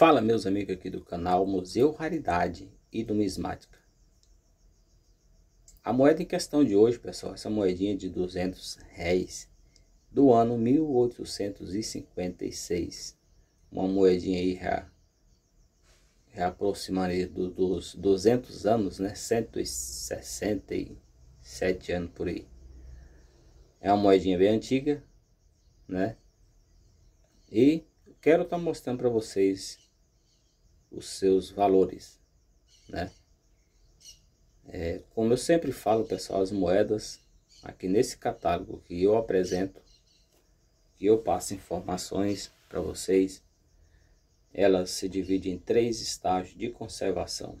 Fala, meus amigos aqui do canal Museu Raridade e Numismática. A moeda em questão de hoje, pessoal, essa moedinha de 200 réis do ano 1856. Uma moedinha aí já aproximando aí dos 200 anos, né? 167 anos por aí. É uma moedinha bem antiga, né? E quero estar mostrando para vocês os seus valores, né? Como eu sempre falo, pessoal, as moedas aqui nesse catálogo que eu apresento, que eu passo informações para vocês, elas se dividem em 3 estágios de conservação.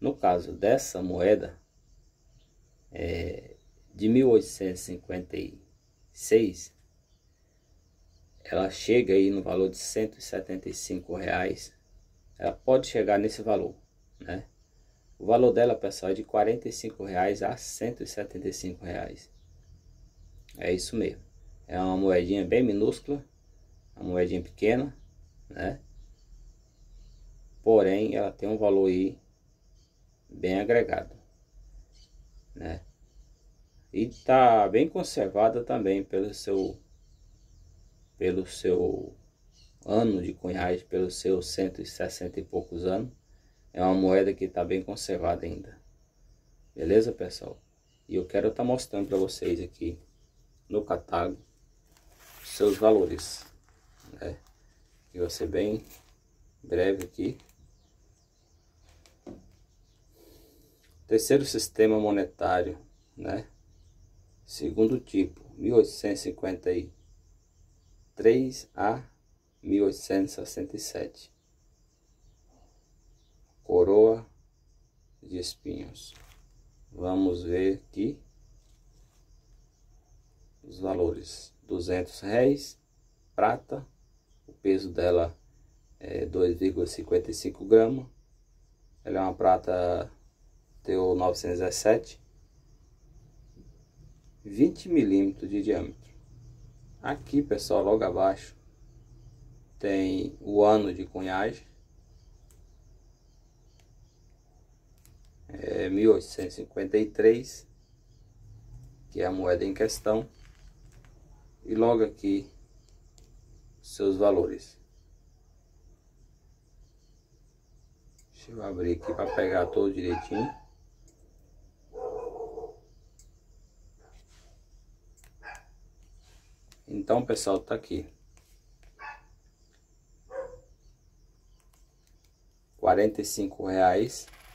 No caso dessa moeda de 1856, ela chega aí no valor de R$ 175. Ela pode chegar nesse valor, né? O valor dela, pessoal, é de R$ 45 a R$ 175. É isso mesmo. É uma moedinha bem minúscula, uma moedinha pequena, né? Porém, ela tem um valor aí bem agregado, né? E tá bem conservada também pelo seu ano de cunhagem, pelos seus 160 e poucos anos. É uma moeda que está bem conservada ainda. Beleza, pessoal? E eu quero estar mostrando para vocês aqui no catálogo seus valores, né? E vai ser bem breve aqui. Terceiro sistema monetário, né? Segundo tipo, 1853 a 1867. Coroa de espinhos. Vamos ver aqui os valores: 200 réis, prata. O peso dela é 2,55 gramas. Ela é uma prata TO 917, 20 milímetros de diâmetro. Aqui, pessoal, logo abaixo tem o ano de cunhagem, 1853, que é a moeda em questão, e logo aqui seus valores. Deixa eu abrir aqui para pegar todo direitinho. Então, pessoal, tá aqui R$ 45,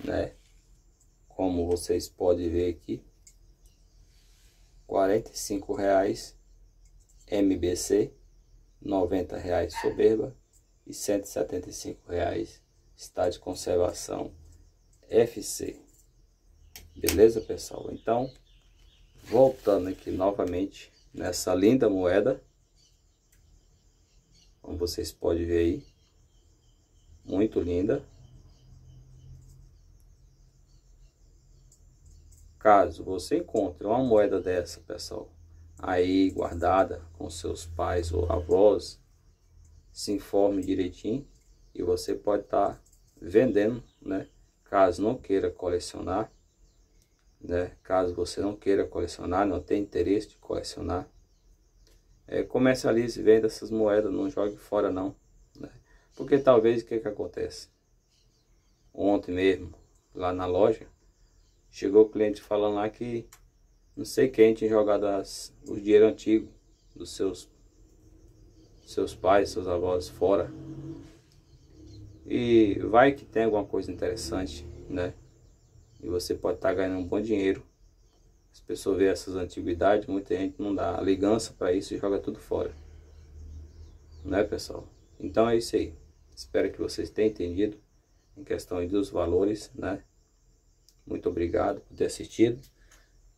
né? Como vocês podem ver aqui, R$ 45, MBC, R$ 90 soberba e R$ 175 está de conservação FC. Beleza, pessoal? Então, voltando aqui novamente nessa linda moeda, como vocês podem ver aí, muito linda. Caso você encontre uma moeda dessa, pessoal, aí guardada com seus pais ou avós, se informe direitinho e você pode estar vendendo, né? Caso não queira colecionar, né? Caso você não queira colecionar, não tem interesse de colecionar, comercialize e venda essas moedas, não jogue fora não, né? Porque talvez o que acontece? Ontem mesmo, lá na loja, chegou o cliente falando lá que não sei quem tinha jogado o dinheiro antigo dos seus pais, seus avós fora. E vai que tem alguma coisa interessante, né? E você pode estar ganhando um bom dinheiro. As pessoas veem essas antiguidades, muita gente não dá ligança para isso e joga tudo fora, né, pessoal? Então é isso aí. Espero que vocês tenham entendido em questão dos valores, né? Muito obrigado por ter assistido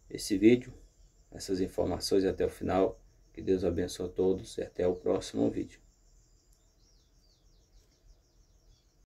esse vídeo, essas informações até o final. Que Deus abençoe a todos e até o próximo vídeo.